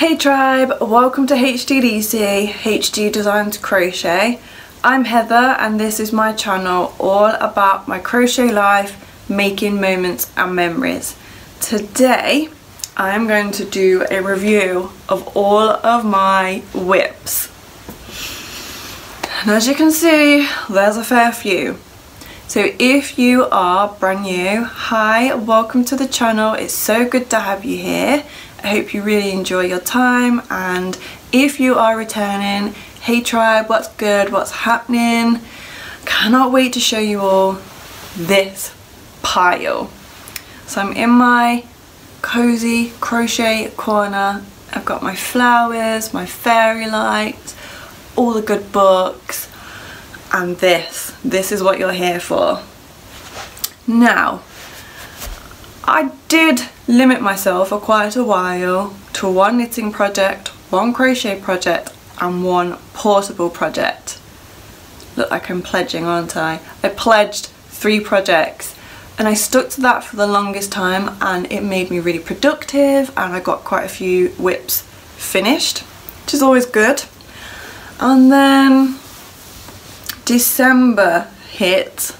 Hey tribe, welcome to HDDC, HG Designs Crochet. I'm Heather and this is my channel all about my crochet life, making moments and memories. Today I am going to do a review of all of my whips. And as you can see, there's a fair few. So if you are brand new, hi, welcome to the channel. It's so good to have you here. I hope you really enjoy your time, and if you are returning, hey tribe, what's good, what's happening? Cannot wait to show you all this pile. So I'm in my cozy crochet corner. I've got my flowers, my fairy lights, all the good books, and this is what you're here for. Now, I did limit myself for quite a while to one knitting project, one crochet project and one portable project. Look like I'm pledging, aren't I? I pledged 3 projects and I stuck to that for the longest time, and it made me really productive and I got quite a few whips finished, which is always good. And then December hit,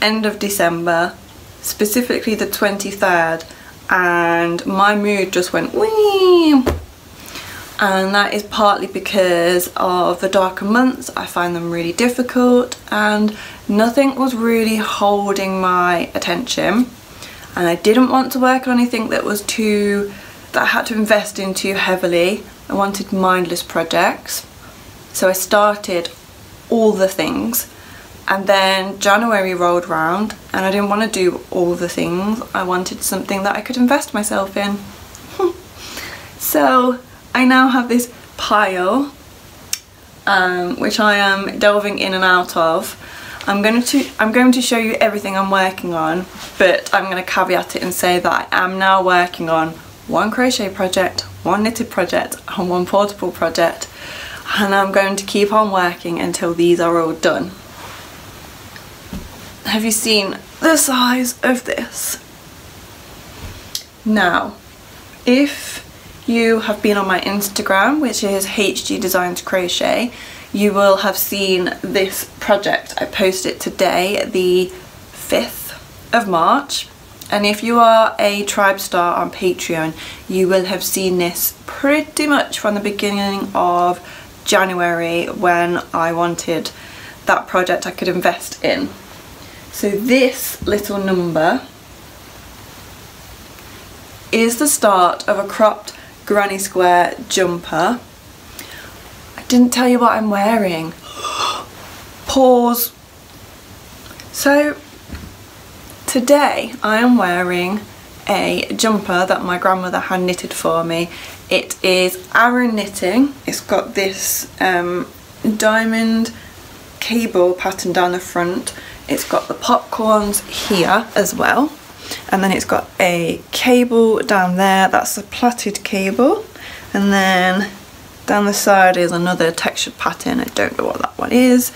end of December, specifically the 23rd, and my mood just went wee, and that is partly because of the darker months. I find them really difficult and nothing was really holding my attention, and I didn't want to work on anything that I had to invest in too heavily. I wanted mindless projects, so I started all the things. And then January rolled round and I didn't want to do all the things. I wanted something that I could invest myself in. So I now have this pile, which I am delving in and out of. I'm going to show you everything I'm working on, but I'm going to caveat it and say that I am now working on one crochet project, one knitted project and one portable project, and I'm going to keep on working until these are all done. Have you seen the size of this? Now, if you have been on my Instagram, which is HG Designs Crochet, you will have seen this project. I posted it today, the 5th of March. And if you are a tribe star on Patreon, you will have seen this pretty much from the beginning of January, when I wanted that project I could invest in. So this little number is the start of a cropped granny square jumper. I didn't tell you what I'm wearing. Pause. So today I am wearing a jumper that my grandmother had knitted for me. It is Arrow Knitting. It's got this diamond cable pattern down the front. It's got the popcorns here as well, and then it's got a cable down there, that's a plaited cable, and then down the side is another textured pattern, I don't know what that one is,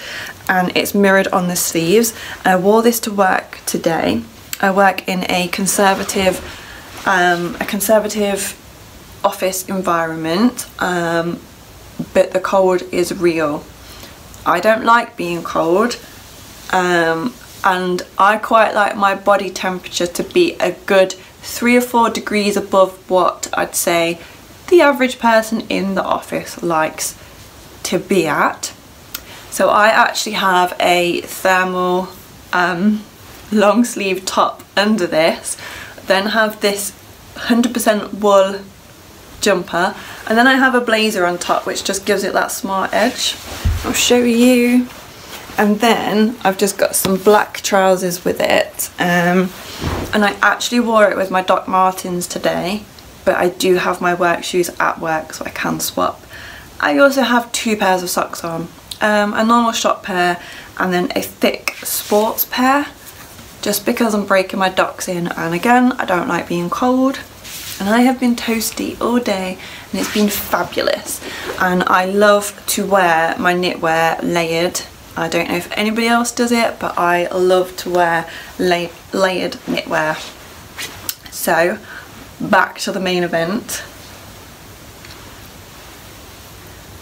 and it's mirrored on the sleeves. I wore this to work today. I work in a conservative office environment, but the cold is real. I don't like being cold. And I quite like my body temperature to be a good 3 or 4 degrees above what I'd say the average person in the office likes to be at. So I actually have a thermal long sleeve top under this, then have this 100% wool jumper, and then I have a blazer on top which just gives it that smart edge. I'll show you. And then I've just got some black trousers with it, and I actually wore it with my Doc Martens today, but I do have my work shoes at work so I can swap. I also have 2 pairs of socks on, a normal shop pair and then a thick sports pair, just because I'm breaking my docks in, and again I don't like being cold. And I have been toasty all day and it's been fabulous, and I love to wear my knitwear layered. I don't know if anybody else does it, but I love to wear layered knitwear. So, back to the main event.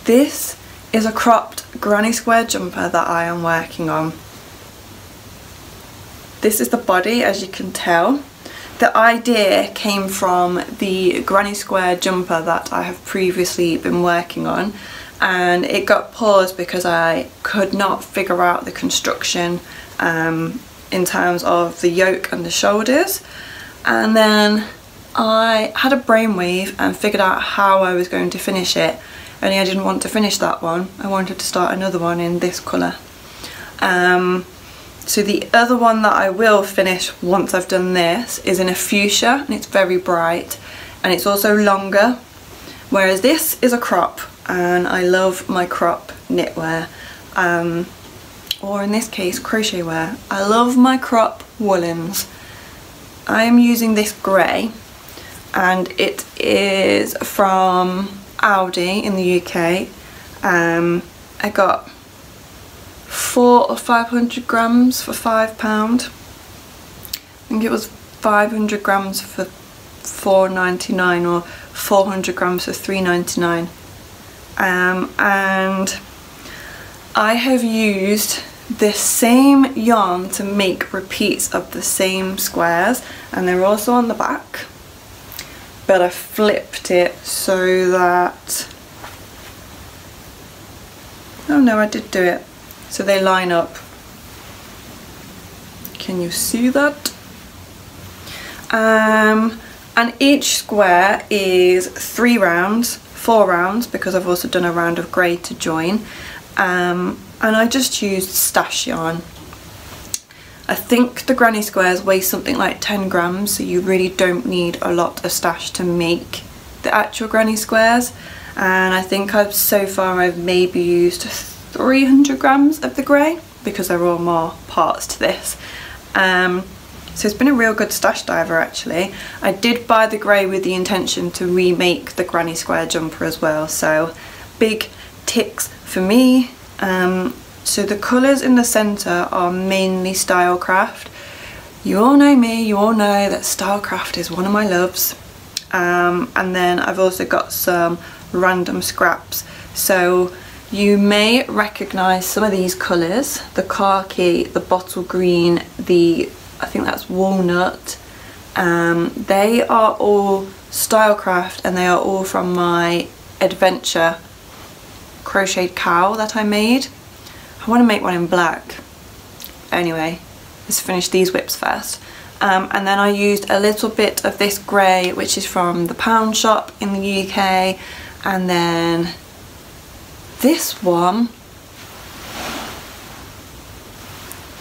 This is a cropped granny square jumper that I am working on. This is the body, as you can tell. The idea came from the granny square jumper that I have previously been working on, and it got paused because I could not figure out the construction in terms of the yoke and the shoulders. And then I had a brainwave and figured out how I was going to finish it, only I didn't want to finish that one. I wanted to start another one in this colour. So the other one that I will finish once I've done this is in a fuchsia, and it's very bright, and it's also longer, whereas this is a crop, and I love my crop knitwear, or in this case crochet wear. I love my crop woolens. I am using this grey, and it is from Aldi in the UK. I got 400 or 500 grams for £5. I think it was 500 grams for £4.99 or 400 grams for £3.99. And I have used this same yarn to make repeats of the same squares, and they're also on the back, but I flipped it so that, oh no, I did do it, so they line up. Can you see that? And each square is 3 rounds, 4 rounds, because I've also done a round of grey to join. And I just used stash yarn. I think the granny squares weigh something like 10 grams, so you really don't need a lot of stash to make the actual granny squares. And I think so far I've maybe used 300 grams of the grey, because there are all more parts to this. So it's been a real good stash diver, actually. I did buy the grey with the intention to remake the granny square jumper as well, so big ticks for me. So the colours in the centre are mainly Stylecraft. You all know me, you all know that Stylecraft is one of my loves. And then I've also got some random scraps. So you may recognise some of these colours, the khaki, the bottle green, the, I think that's walnut. They are all Stylecraft, and they are all from my adventure crocheted cowl that I made. I want to make one in black. Anyway, let's finish these whips first. And then I used a little bit of this grey, which is from the pound shop in the UK, and then this one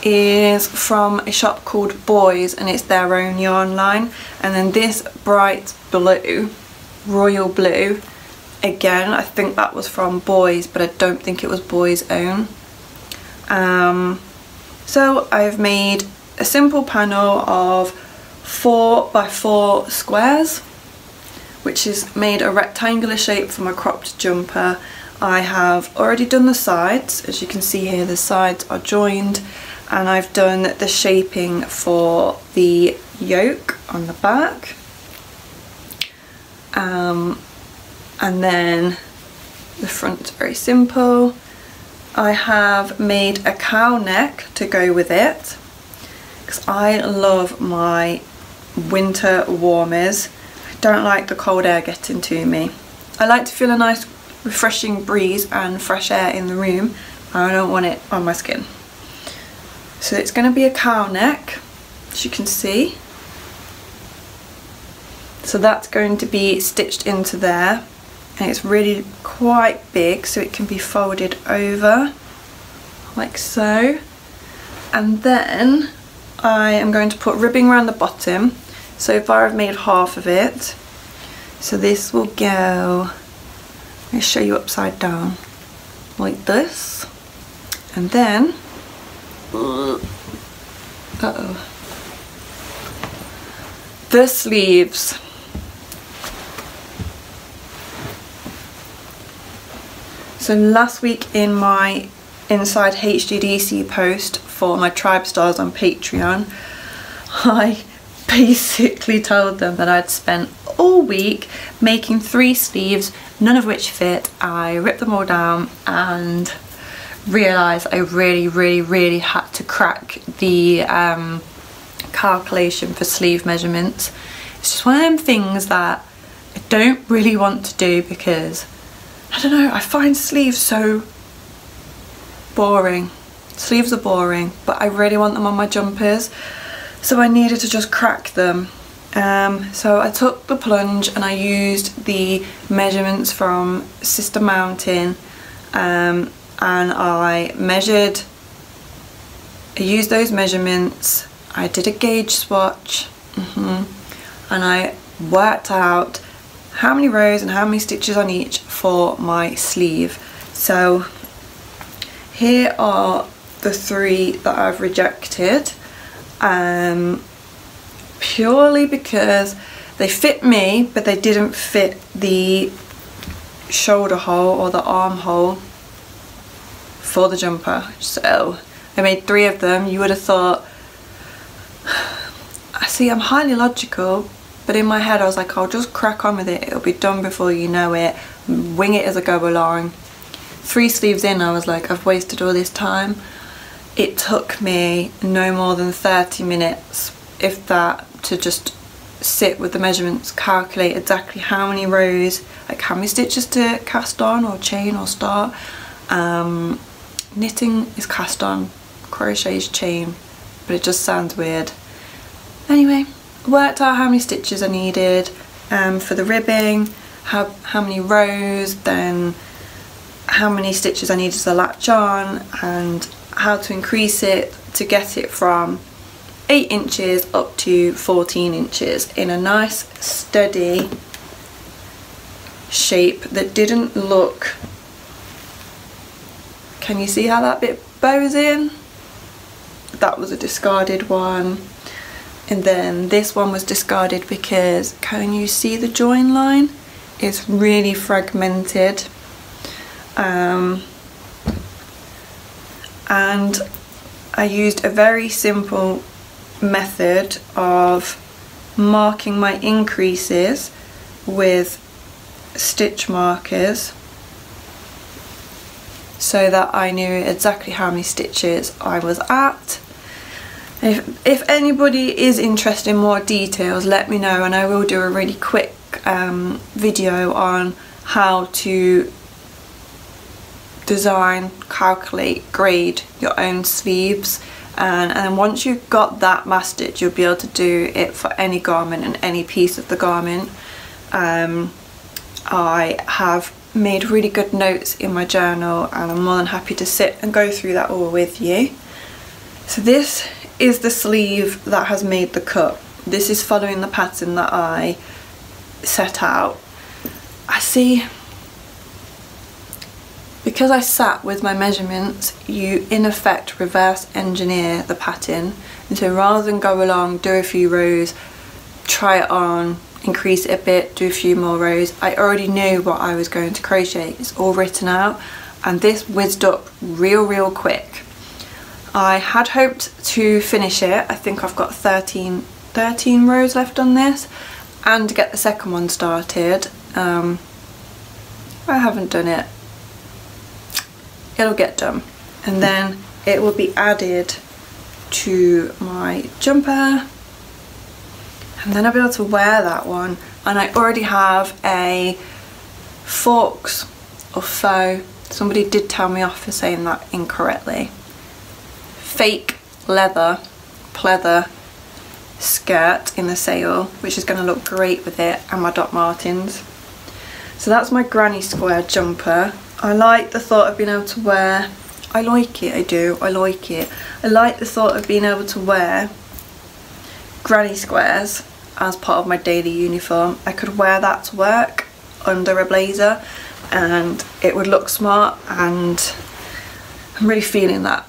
is from a shop called Boys, and it's their own yarn line. And then this bright blue, royal blue, again I think that was from Boys, but I don't think it was Boys' own. So I've made a simple panel of 4 by 4 squares, which is made a rectangular shape for my cropped jumper. I have already done the sides, as you can see here, the sides are joined, and I've done the shaping for the yoke on the back. And then the front's very simple. I have made a cow neck to go with it, because I love my winter warmers. I don't like the cold air getting to me. I like to feel a nice refreshing breeze and fresh air in the room. I don't want it on my skin. So it's going to be a cow neck, as you can see. So that's going to be stitched into there, and it's really quite big, so it can be folded over like so. And then I am going to put ribbing around the bottom. So far I've made half of it, so this will go, I'll show you upside down, like this. And then, the sleeves. So last week in my Inside HGDC post for my Tribe Stars on Patreon, I basically told them that I'd spent all week making 3 sleeves, none of which fit. I ripped them all down and realised I really had to crack the calculation for sleeve measurements. It's just one of them things that I don't really want to do because, I don't know, I find sleeves so boring. Sleeves are boring, but I really want them on my jumpers, so I needed to just crack them. So I took the plunge and I used the measurements from Sister Mountain, and I measured, I used those measurements, I did a gauge swatch, and I worked out how many rows and how many stitches on each for my sleeve. So here are the 3 that I've rejected, purely because they fit me but they didn't fit the shoulder hole or the armhole for the jumper. So I made 3 of them. You would have thought, I see, I'm highly logical, but in my head I was like, I'll just crack on with it, it'll be done before you know it, wing it as I go along. 3 sleeves in, I was like, I've wasted all this time. It took me no more than 30 minutes, if that, to just sit with the measurements, calculate exactly how many rows, like how many stitches to cast on or chain or start. Knitting is cast on, crochet is chain, but it just sounds weird. Anyway, worked out how many stitches I needed for the ribbing, how many rows, then how many stitches I needed to latch on, and how to increase it to get it from 8 inches up to 14 inches in a nice steady shape that didn't look, can you see how that bit bows in? That was a discarded one, and then this one was discarded because, can you see the join line? It's really fragmented. And I used a very simple method of marking my increases with stitch markers so that I knew exactly how many stitches I was at. If anybody is interested in more details, let me know, and I will do a really quick video on how to design, calculate, grade your own sleeves, and once you've got that mastered, you'll be able to do it for any garment and any piece of the garment. I have made really good notes in my journal, and I'm more than happy to sit and go through that all with you. So this is the sleeve that has made the cut. This is following the pattern that I set out. I see, because I sat with my measurements, you in effect reverse engineer the pattern, and so rather than go along, do a few rows, try it on, increase it a bit, do a few more rows, I already knew what I was going to crochet. It's all written out, and this whizzed up real quick. I had hoped to finish it, I think I've got 13 rows left on this, and to get the second one started. I haven't done it. It'll get done, and then it will be added to my jumper, and then I'll be able to wear that one. And I already have a forks or faux, somebody did tell me off for saying that incorrectly, fake leather pleather skirt in the sale, which is going to look great with it and my Doc Martens. So that's my granny square jumper. I like the thought of being able to wear, I like it, I do, I like it. I like the thought of being able to wear granny squares as part of my daily uniform. I could wear that to work under a blazer and it would look smart, and I'm really feeling that.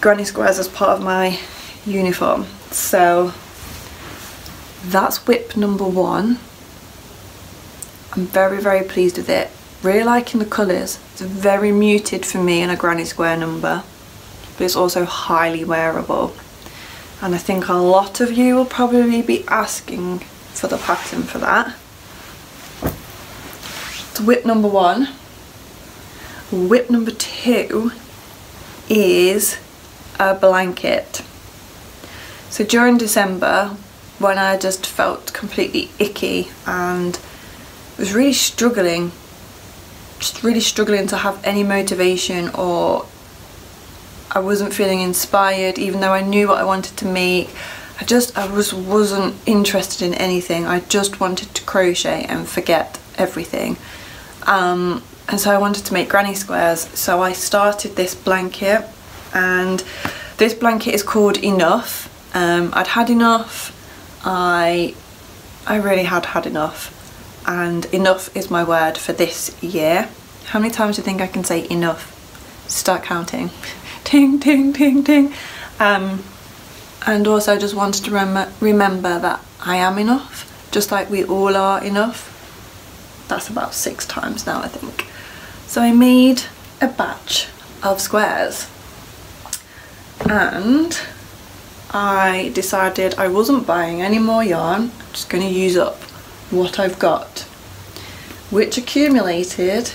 Granny squares as part of my uniform. So that's whip number 1. I'm very pleased with it. Really liking the colours. It's very muted for me in a granny square number, but it's also highly wearable. and I think a lot of you will probably be asking for the pattern for that. It's whip number one. Whip number two is a blanket. So during December, when I just felt completely icky and was really struggling, just really struggling to have any motivation, or I wasn't feeling inspired even though I knew what I wanted to make. I just wasn't interested in anything. I just wanted to crochet and forget everything. And so I wanted to make granny squares, so I started this blanket, and this blanket is called Enough. I'd had enough. I really had had enough, and enough is my word for this year. How many times do you think I can say enough? Start counting. Ting, ting, ting, ting. And also just wanted to remember that I am enough, just like we all are enough. That's about 6 times now, I think. So I made a batch of squares, and I decided I wasn't buying any more yarn. I'm just going to use up what I've got, which accumulated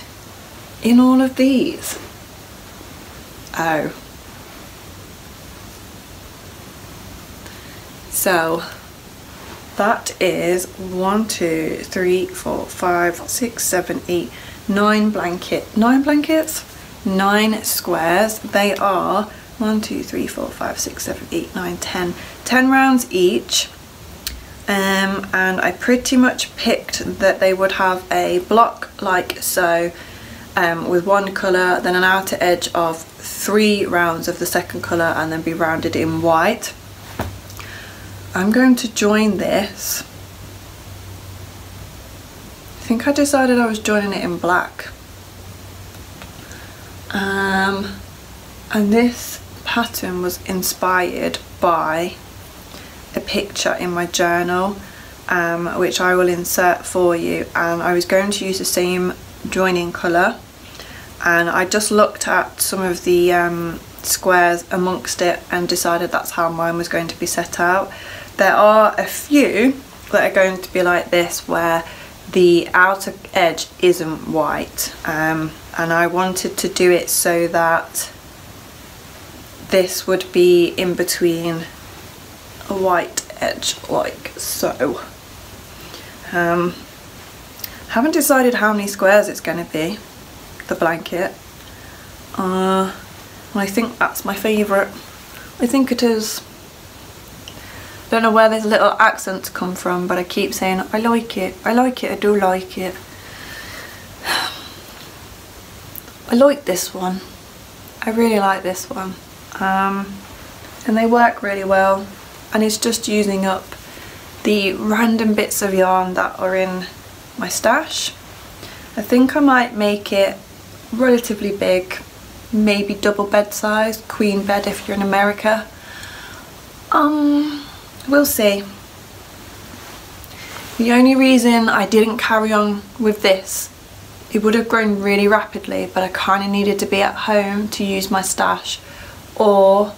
in all of these. Oh. So that is 9 blanket. 9 blankets? 9 squares. They are 10 rounds each, and I pretty much picked that they would have a block like so, with one colour, then an outer edge of 3 rounds of the second colour, and then be rounded in white. I'm going to join this. I think I decided I was joining it in black. And this pattern was inspired by a picture in my journal, which I will insert for you, and I was going to use the same joining colour, and I just looked at some of the squares amongst it and decided that's how mine was going to be set out. There are a few that are going to be like this, where the outer edge isn't white, and I wanted to do it so that this would be in between a white edge like so. Haven't decided how many squares it's going to be, the blanket. I think that's my favourite. I think it is. Don't know where these little accents come from, but I keep saying I like it, I like it, I do like it. I like this one. I really like this one. And they work really well, and it's just using up the random bits of yarn that are in my stash. I think I might make it relatively big, maybe double bed size, queen bed if you're in America. We'll see. The only reason I didn't carry on with this, it would have grown really rapidly, but I kind of needed to be at home to use my stash, or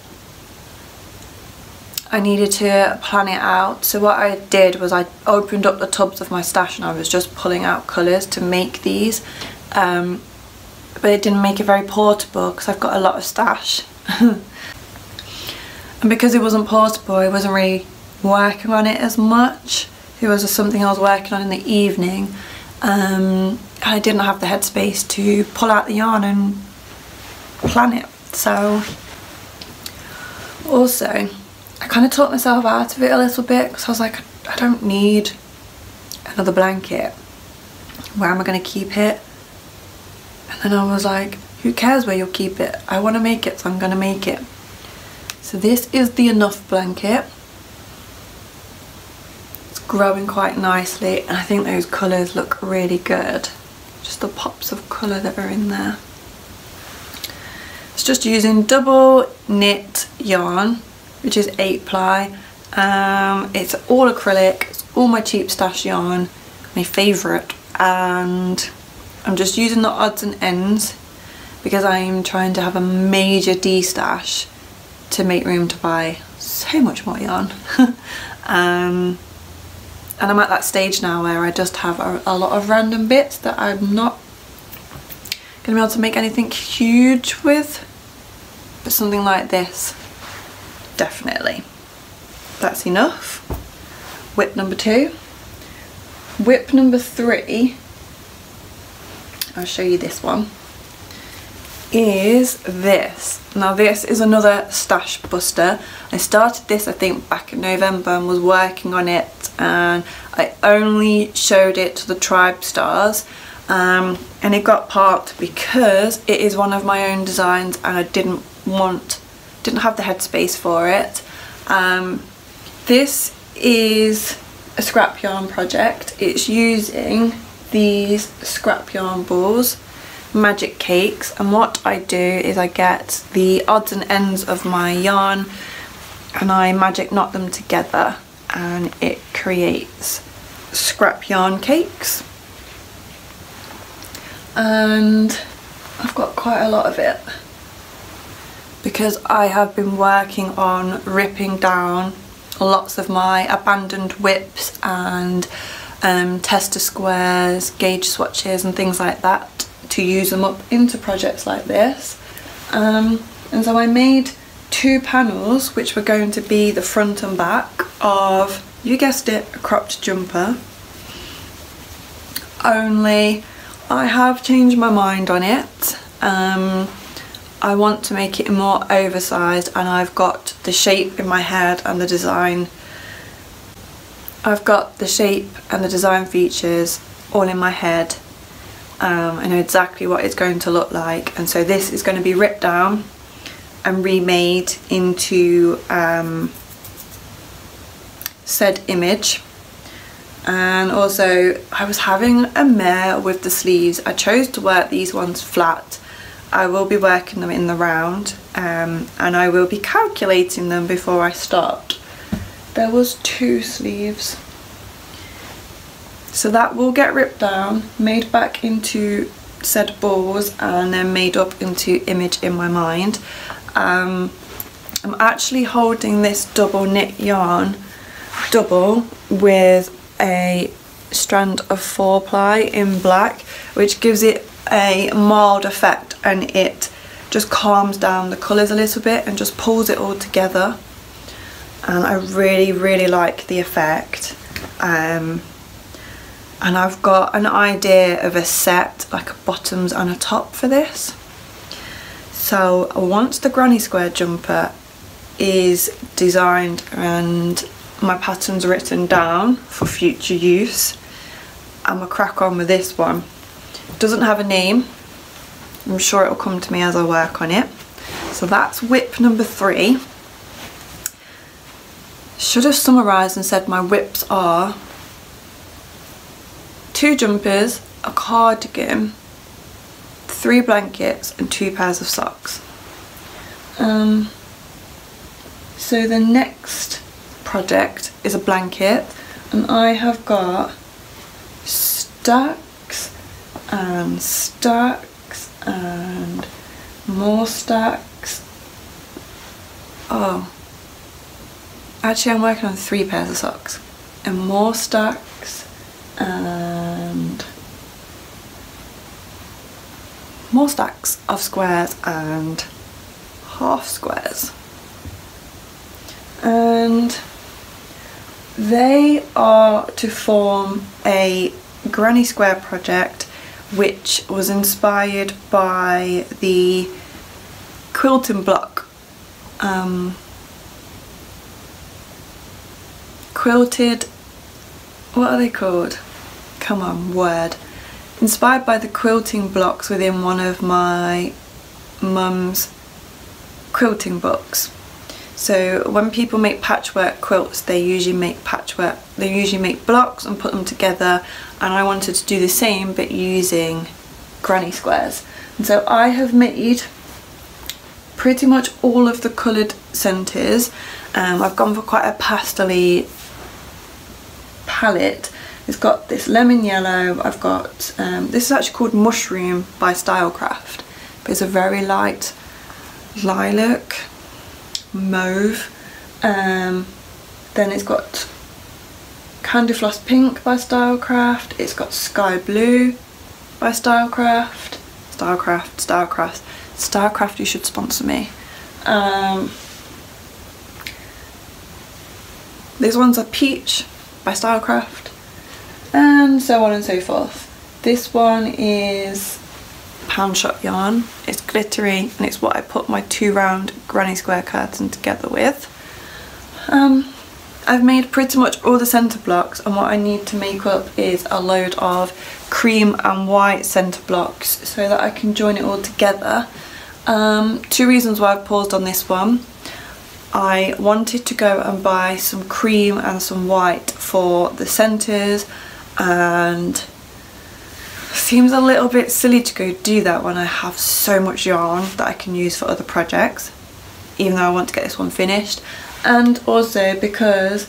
I needed to plan it out. So what I did was I opened up the tubs of my stash and I was just pulling out colours to make these, but it didn't make it very portable because I've got a lot of stash. And because it wasn't portable, I wasn't really working on it as much. It was just something I was working on in the evening. I didn't have the headspace to pull out the yarn and plan it. So also I kind of talked myself out of it a little bit, because I was like, I don't need another blanket. Where am I going to keep it? And then I was like, who cares where you'll keep it? I want to make it, so I'm going to make it. So this is the Enough blanket. It's growing quite nicely, and I think those colours look really good. Just the pops of colour that are in there. It's just using double knit yarn, which is 8 ply. It's all acrylic, it's all my cheap stash yarn, my favourite, and I'm just using the odds and ends because I'm trying to have a major destash to make room to buy so much more yarn. And I'm at that stage now where I just have a lot of random bits that I'm not going to be able to make anything huge with, but something like this, definitely. That's enough. Whip number two. Whip number three, I'll show you this one, is this. Now this is another stash buster. I started this I think back in November and was working on it, and I only showed it to the Tribe Stars, and it got parked because it is one of my own designs and I didn't have the headspace for it. This is a scrap yarn project. It's using these scrap yarn balls, magic cakes, and what I do is I get the odds and ends of my yarn and I magic knot them together and it creates scrap yarn cakes, and I've got quite a lot of it because I have been working on ripping down lots of my abandoned whips and tester squares, gauge swatches and things like that to use them up into projects like this. And so I made two panels which were going to be the front and back of, you guessed it, a cropped jumper, only I have changed my mind on it. I want to make it more oversized, and I've got the shape in my head and the design. I've got the shape and the design features all in my head. I know exactly what it's going to look like, and so this is going to be ripped down and remade into said image. And also I was having a mare with the sleeves. I chose to work these ones flat. I will be working them in the round, and I will be calculating them before I start. There was two sleeves. So that will get ripped down, made back into said balls, and then made up into image in my mind. I'm actually holding this double knit yarn, double, with a strand of 4-ply in black, which gives it a mild effect, and it just calms down the colours a little bit and just pulls it all together, and I really like the effect. And I've got an idea of a set, like a bottoms and a top for this. So once the granny square jumper is designed and my pattern's written down for future use, I'm gonna crack on with this one. Doesn't have a name. I'm sure it'll come to me as I work on it. So that's whip number three. Should have summarised and said my whips are two jumpers, a cardigan, three blankets and two pairs of socks. So the next project is a blanket, and I have got stacks and stacks and more stacks. Oh, actually I'm working on three pairs of socks, and more stacks and more stacks of squares and half squares, and they are to form a granny square project which was inspired by the quilting block, quilted, what are they called, come on, word, inspired by the quilting blocks within one of my mum's quilting books. So when people make patchwork quilts, they usually make blocks and put them together, and I wanted to do the same but using granny squares. And so I have made pretty much all of the coloured centres. I've gone for quite a pastel-y palette. It's got this lemon yellow, I've got, this is actually called Mushroom by Stylecraft, but it's a very light lilac mauve, Then it's got Candy Floss Pink by Stylecraft. It's got Sky Blue by Stylecraft. Stylecraft, you should sponsor me. These ones are Peach by Stylecraft, and so on and so forth. This one is Pound Shop yarn. It's glittery, and it's what I put my 2 round granny square curtain together with. I've made pretty much all the centre blocks, and what I need to make up is a load of cream and white centre blocks so that I can join it all together. 2 reasons why I paused on this one. I wanted to go and buy some cream and some white for the centres, and it seems a little bit silly to go do that when I have so much yarn that I can use for other projects, even though I want to get this one finished. And also because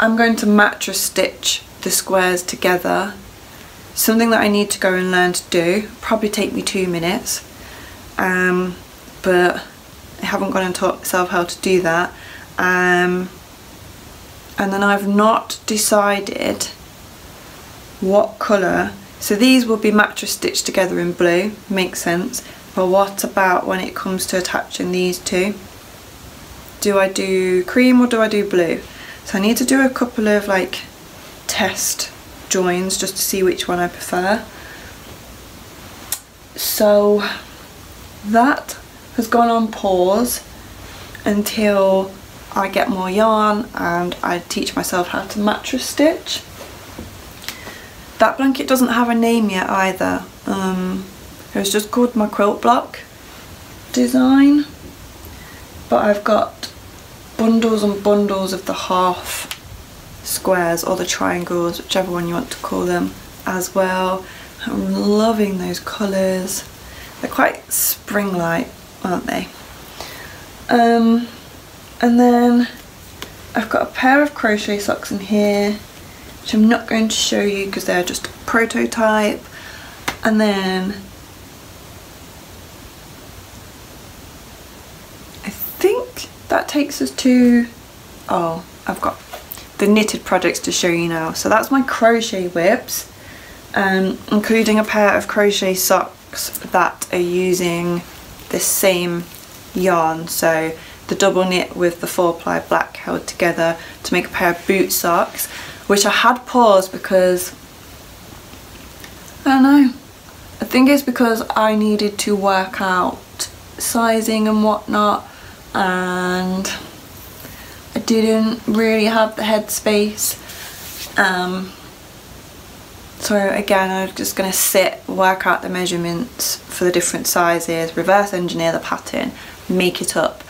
I'm going to mattress stitch the squares together, something that I need to go and learn to do, probably take me 2 minutes, but I haven't gone and taught myself how to do that, and then I've not decided what colour, so these will be mattress stitched together in blue, makes sense, but what about when it comes to attaching these two? Do I do cream or do I do blue? So I need to do a couple of like test joins just to see which one I prefer. So that has gone on pause until I get more yarn and I teach myself how to mattress stitch. That blanket doesn't have a name yet either. It was just called my quilt block design, but I've got bundles and bundles of the half squares or the triangles, whichever one you want to call them, as well. I'm loving those colours. They're quite spring-like, aren't they? And then I've got a pair of crochet socks in here, which I'm not going to show you because they're just a prototype. And then I think that takes us to, oh, I've got the knitted projects to show you now. So that's my crochet whips, including a pair of crochet socks that are using the same yarn, so the double knit with the 4-ply black held together to make a pair of boot socks, which I had paused because, I don't know, I think it's because I needed to work out sizing and whatnot, and I didn't really have the headspace, so again I'm just going to sit, work out the measurements for the different sizes, reverse engineer the pattern, make it up,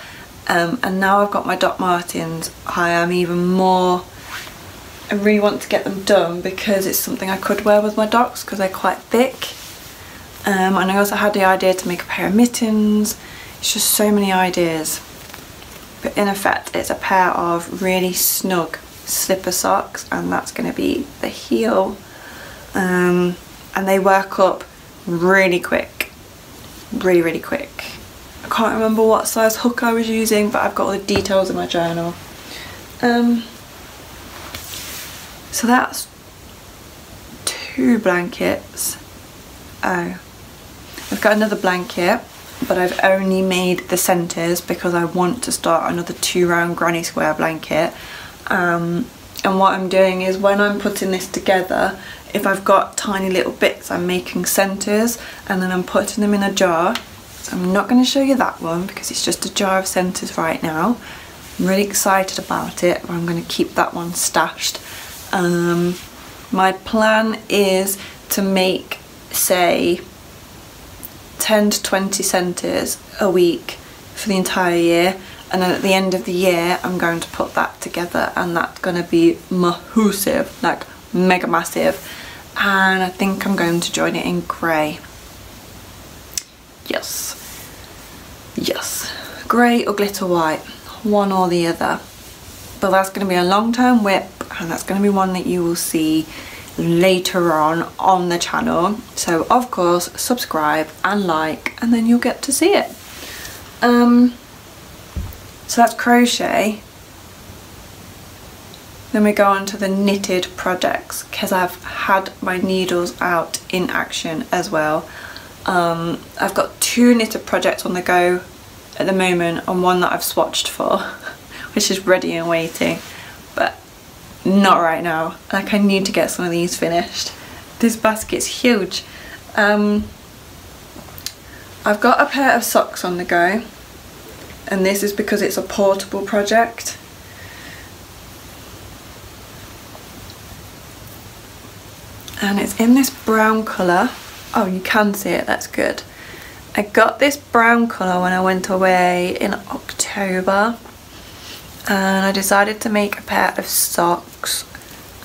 and now I've got my Doc Martens. I am even more, I really want to get them done because it's something I could wear with my Docs because they're quite thick, and I also had the idea to make a pair of mittens. It's just so many ideas, but in effect it's a pair of really snug slipper socks, and that's going to be the heel. And they work up really quick, really quick. I can't remember what size hook I was using, but I've got all the details in my journal. So that's 2 blankets. Oh, I've got another blanket, but I've only made the centres because I want to start another 2 round granny square blanket. And what I'm doing is when I'm putting this together, if I've got tiny little bits, I'm making centres and then I'm putting them in a jar. So I'm not going to show you that one because it's just a jar of centres right now. I'm really excited about it, but I'm going to keep that one stashed. My plan is to make, say, 10 to 20 centres a week for the entire year, and then at the end of the year I'm going to put that together, and that's going to be massive, like mega massive. And I think I'm going to join it in grey. Yes. Yes. Grey or glitter white. One or the other. But that's going to be a long-term whip, and that's going to be one that you will see later on the channel. So, of course, subscribe and like, and then you'll get to see it. So that's crochet. Then we go on to the knitted projects, because I've had my needles out in action as well. I've got two knitted projects on the go at the moment, and one that I've swatched for, which is ready and waiting, but not right now. Like, I need to get some of these finished. This basket's huge. I've got a pair of socks on the go, and this is because it's a portable project. And it's in this brown colour. Oh, you can see it, that's good. I got this brown colour when I went away in October, and I decided to make a pair of socks,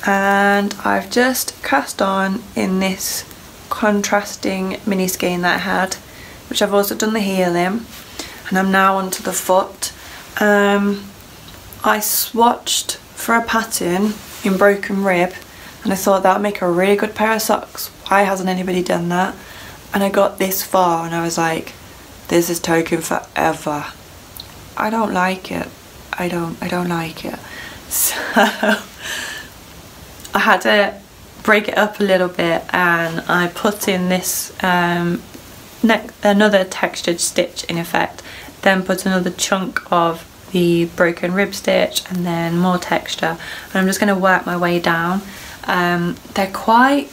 and I've just cast on in this contrasting mini skein that I had, which I've also done the heel in, and I'm now onto the foot. I swatched for a pattern in Broken Rib, and I thought that would make a really good pair of socks. Why hasn't anybody done that? And I got this far and I was like, this is taking forever. I don't like it. I don't like it. So I had to break it up a little bit, and I put in this another textured stitch in effect, then put another chunk of the Broken Rib stitch, and then more texture. And I'm just going to work my way down. They're quite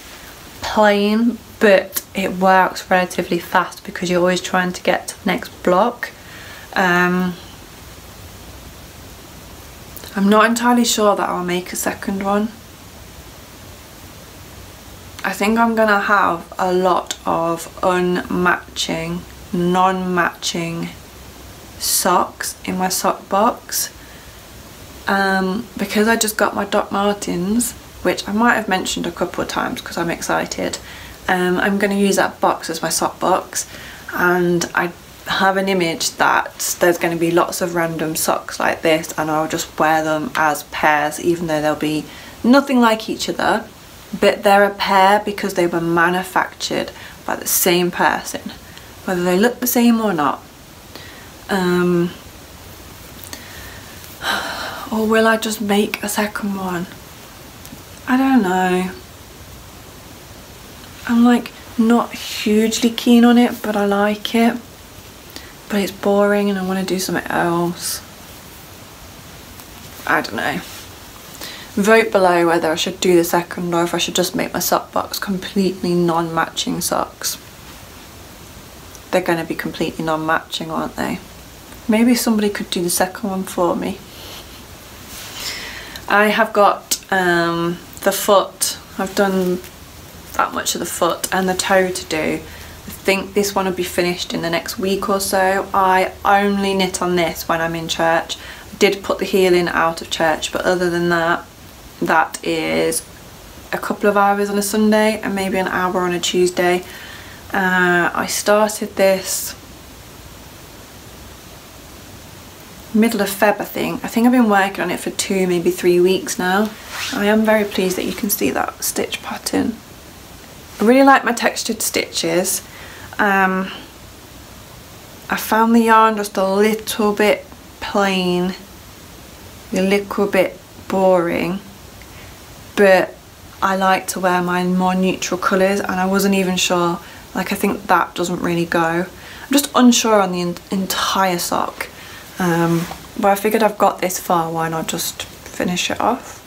plain, but it works relatively fast because you're always trying to get to the next block. I'm not entirely sure that I'll make a second one. I think I'm gonna have a lot of unmatching, non-matching socks in my sock box, because I just got my Doc Martens, which I might have mentioned a couple of times because I'm excited. I'm going to use that box as my sock box, and I have an image that there's going to be lots of random socks like this, and I'll just wear them as pairs, even though they'll be nothing like each other, but they're a pair because they were manufactured by the same person, whether they look the same or not. Or will I just make a second one? I don't know. I'm like not hugely keen on it, but I like it. But it's boring and I want to do something else. I don't know. Vote below whether I should do the second or if I should just make my sock box completely non-matching socks. They're going to be completely non-matching, aren't they? Maybe somebody could do the second one for me. I have got the foot. I've done that much of the foot and the toe to do. I think this one will be finished in the next week or so. I only knit on this when I'm in church. I did put the heel in out of church, but other than that, that is a couple of hours on a Sunday and maybe an hour on a Tuesday. I started this middle of Feb, I think I've been working on it for 2, maybe 3 weeks now. I am very pleased that you can see that stitch pattern. I really like my textured stitches. I found the yarn just a little bit plain, a little bit boring, but I like to wear my more neutral colours, and I wasn't even sure, like I think that doesn't really go. I'm just unsure on the entire sock. But I figured I've got this far, why not just finish it off?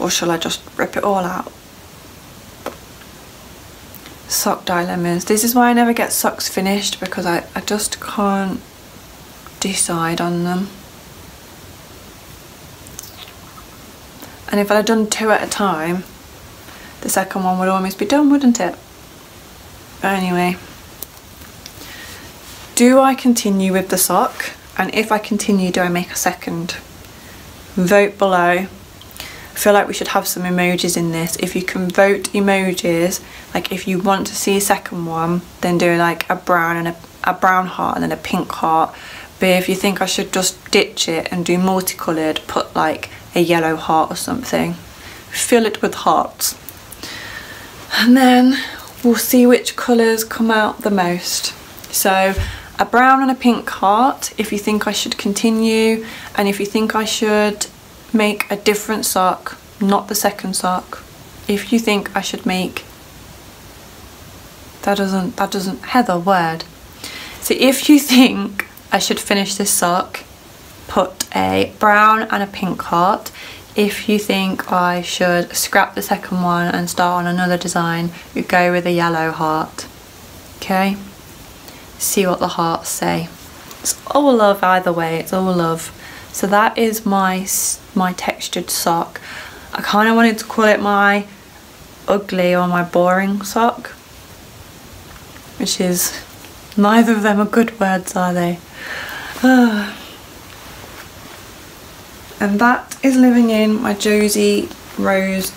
Or shall I just rip it all out? Sock dilemmas. This is why I never get socks finished, because I just can't decide on them. And if I had done 2 at a time, the second one would almost be done, wouldn't it? But anyway. Do I continue with the sock? And if I continue, do I make a second? Vote below. I feel like we should have some emojis in this. If you can vote emojis, like if you want to see a second one, then do like a brown and a brown heart and then a pink heart. But if you think I should just ditch it and do multicoloured, put like a yellow heart or something. Fill it with hearts. And then we'll see which colours come out the most. So a brown and a pink heart if you think I should continue, and if you think I should make a different sock, not the second sock, if you think I should make, that doesn't, Heather, word. So if you think I should finish this sock, put a brown and a pink heart. If you think I should scrap the second one and start on another design, you go with a yellow heart, okay? See what the hearts say. It's all love either way, it's all love. So that is my textured sock. I kind of wanted to call it my ugly or my boring sock, which is, neither of them are good words, are they? And that is living in my Josie Rose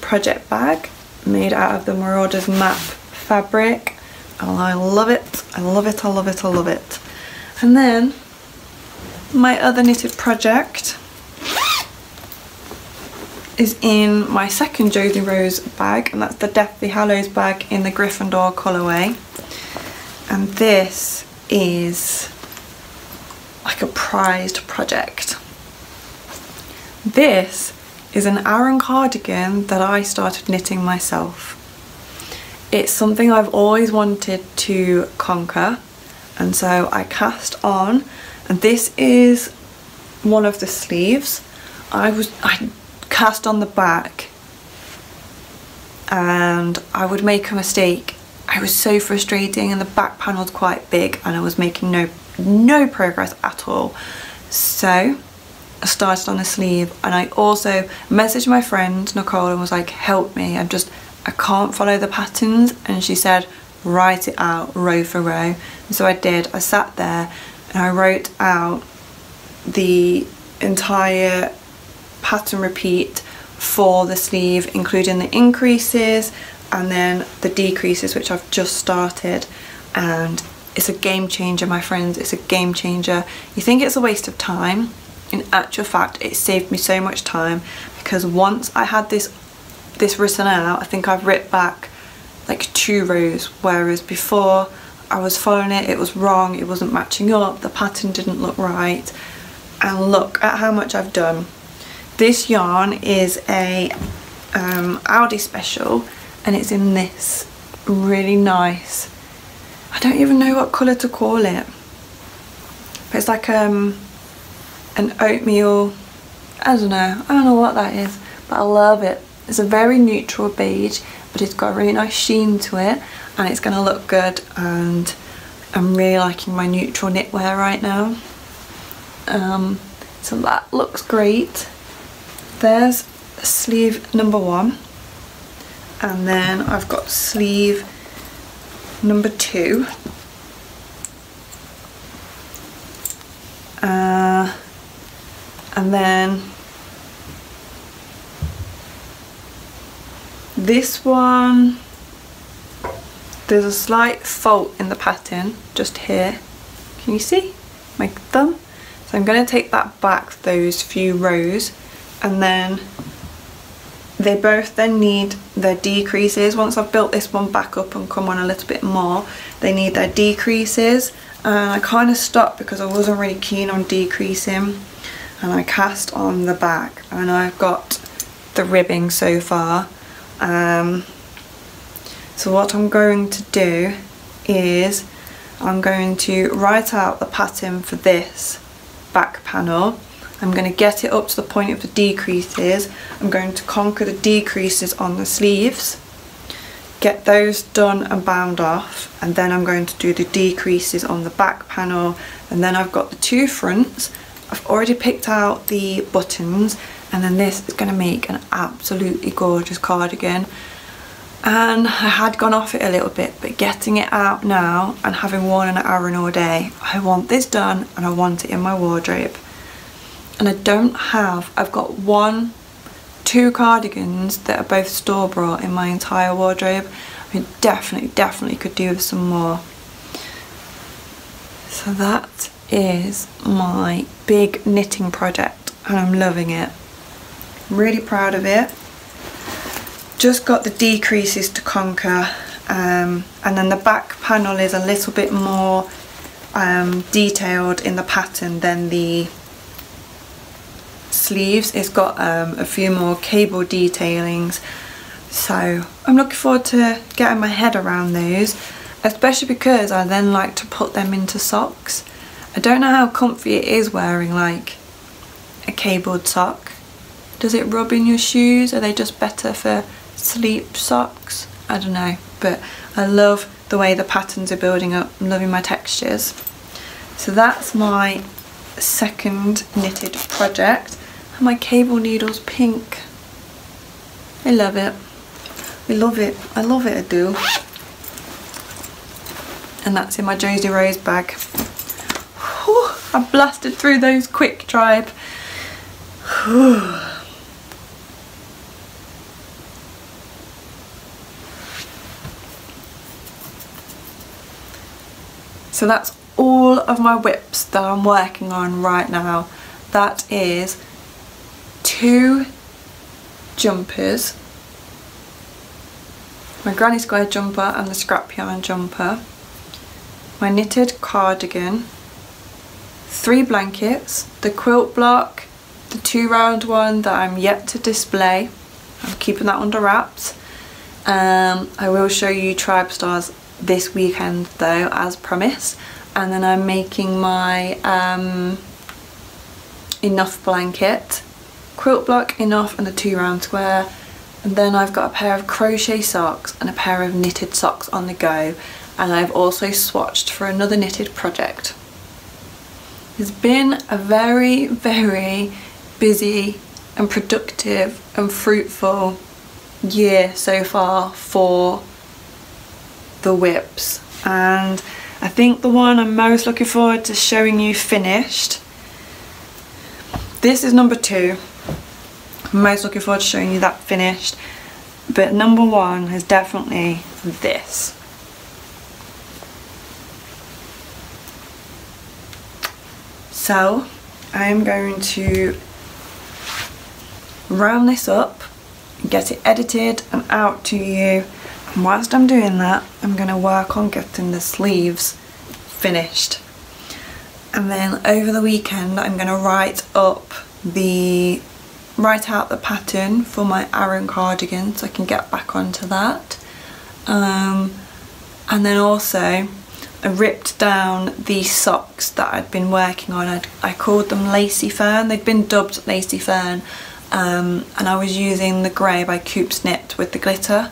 project bag, made out of the Marauders Map fabric. And I love it, I love it, I love it, I love it. And then my other knitted project is in my second Josie Rose bag, and that's the Deathly Hallows bag in the Gryffindor colourway. And this is like a prized project. This is an Aran cardigan that I started knitting myself. It's something I've always wanted to conquer, and so I cast on, and this is one of the sleeves. I cast on the back and I would make a mistake. I was so frustrating, and the back panel's quite big and I was making no progress at all. So I started on a sleeve, and I also messaged my friend Nicole and was like, help me, I can't follow the patterns. And she said, write it out row for row. And so I did. I sat there and I wrote out the entire pattern repeat for the sleeve, including the increases and then the decreases, which I've just started, and it's a game changer, my friends. It's a game changer. You think it's a waste of time. In actual fact, it saved me so much time, because once I had this written out, I think I've ripped back like 2 rows, whereas before I was following it, it was wrong, it wasn't matching up, the pattern didn't look right. And look at how much I've done. This yarn is a Aldi special, and it's in this really nice, I don't even know what colour to call it, but it's like an oatmeal, I don't know what that is, but I love it. It's a very neutral beige, but it's got a really nice sheen to it, and it's going to look good, and I'm really liking my neutral knitwear right now. So that looks great. There's sleeve number 1, and then I've got sleeve number 2. And then this one, there's a slight fault in the pattern just here. Can you see my thumb? So I'm going to take that back those few rows, and then they both then need their decreases. Once I've built this one back up and come on a little bit more, they need their decreases. And I kind of stopped because I wasn't really keen on decreasing, and I cast on the back, and I've got the ribbing so far. So what I'm going to do is I'm going to write out the pattern for this back panel. I'm going to get it up to the point of the decreases. I'm going to conquer the decreases on the sleeves, get those done and bound off, and then I'm going to do the decreases on the back panel. And then I've got the 2 fronts. I've already picked out the buttons, and then this is going to make an absolutely gorgeous cardigan. And I had gone off it a little bit, but getting it out now and having worn an Aran all day, I want this done and I want it in my wardrobe. And I've got 2 cardigans that are both store bought in my entire wardrobe. I definitely could do with some more. So that is my big knitting project, and I'm loving it. I'm really proud of it. Just got the decreases to conquer, and then the back panel is a little bit more detailed in the pattern than the sleeves. It's got a few more cable detailings, so I'm looking forward to getting my head around those, especially because I then like to put them into socks. I don't know how comfy it is wearing like a cabled sock. Does it rub in your shoes? Are they just better for sleep socks? I don't know, but I love the way the patterns are building up. I'm loving my textures. So that's my second knitted project. And my cable needle's pink. I love it. We love it. I love it, I do. And that's in my Josie Rose bag. Whew, I blasted through those quick, Tribe. Whew. So that's all of my whips that I'm working on right now. That is 2 jumpers, my granny square jumper and the scrap yarn jumper, my knitted cardigan, 3 blankets, the quilt block, the 2-round one that I'm yet to display. I'm keeping that under wraps. I will show you Tribe Stars this weekend though, as promised. And then I'm making my enough blanket, quilt block, enough, and the 2-round square. And then I've got a pair of crochet socks and a pair of knitted socks on the go. And I've also swatched for another knitted project. It's been a very, very busy and productive and fruitful year so far for the whips, and I think the one I'm most looking forward to showing you finished, this is number 2. I'm most looking forward to showing you that finished, but number 1 is definitely this. So I'm going to round this up and get it edited and out to you, and whilst I'm doing that I'm going to work on getting the sleeves finished, and then over the weekend I'm going to write out the pattern for my Aran cardigan so I can get back onto that, and then also I ripped down the socks that I'd been working on. I called them Lacy Fern. They've been dubbed Lacy Fern, and I was using the grey by Coop's Knit with the glitter.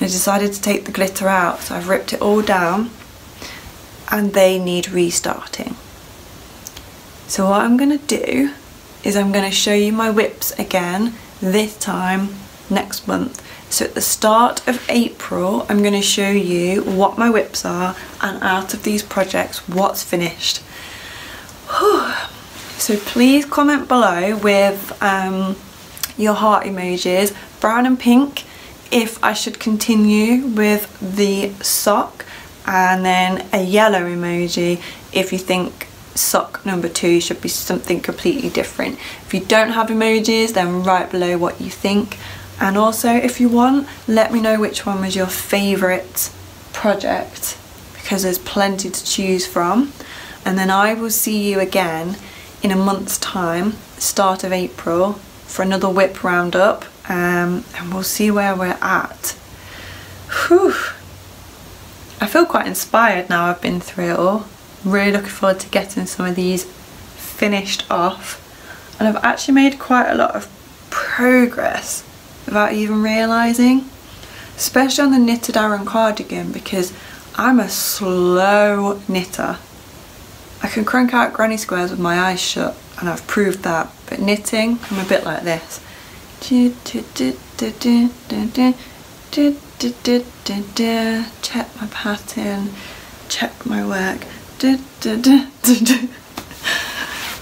I decided to take the glitter out, so I've ripped it all down, and they need restarting. So what I'm going to do is I'm going to show you my whips again, this time next month. So at the start of April, I'm going to show you what my whips are and out of these projects, what's finished. Whew. So please comment below with your heart emojis, brown and pink, if I should continue with the sock, and then a yellow emoji if you think sock number 2 should be something completely different. If you don't have emojis, then write below what you think. And also, if you want, let me know which one was your favourite project, because there's plenty to choose from. And then I will see you again in a month's time, start of April, for another whip roundup, and we'll see where we're at. Whew. I feel quite inspired now I've been through it all. I'm really looking forward to getting some of these finished off. And I've actually made quite a lot of progress without even realising, especially on the knitted Aran cardigan, because I'm a slow knitter. I can crank out granny squares with my eyes shut, and I've proved that, but knitting, I'm a bit like this. Check my pattern, check my work.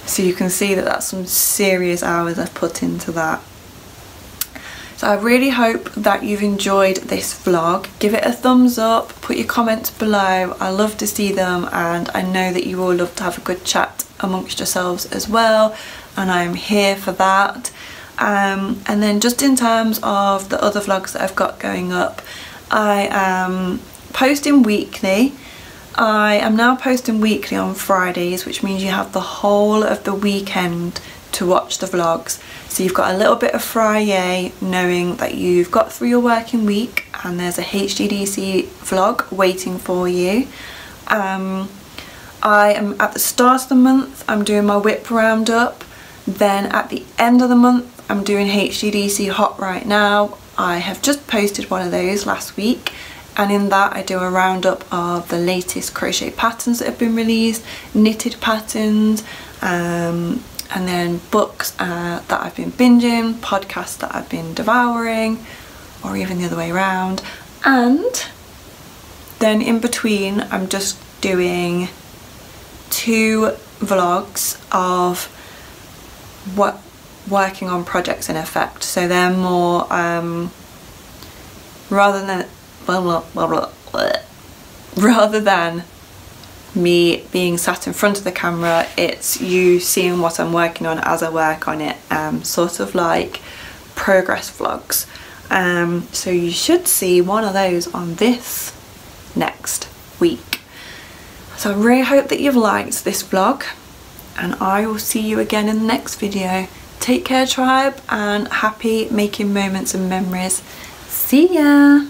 So you can see that that's some serious hours I've put into that. So I really hope that you've enjoyed this vlog. Give it a thumbs up, put your comments below. I love to see them, and I know that you all love to have a good chat amongst yourselves as well, and I am here for that. And then just in terms of the other vlogs that I've got going up, I am posting weekly. I am now posting weekly on Fridays, which means you have the whole of the weekend to watch the vlogs. So you've got a little bit of Friday knowing that you've got through your working week and there's a HGDC vlog waiting for you. I am at the start of the month, I'm doing my whip roundup. Then at the end of the month, I'm doing HGDC Hot Right Now. I have just posted one of those last week, and in that I do a roundup of the latest crochet patterns that have been released, knitted patterns, and then books that I've been binging, podcasts that I've been devouring, or even the other way around. And then in between I'm just doing two vlogs of what working on projects in effect, so they're more rather than me being sat in front of the camera, it's you seeing what I'm working on as I work on it, sort of like progress vlogs. So you should see one of those on this next week. So I really hope that you've liked this vlog, and I will see you again in the next video. Take care, tribe, and happy making moments and memories. See ya!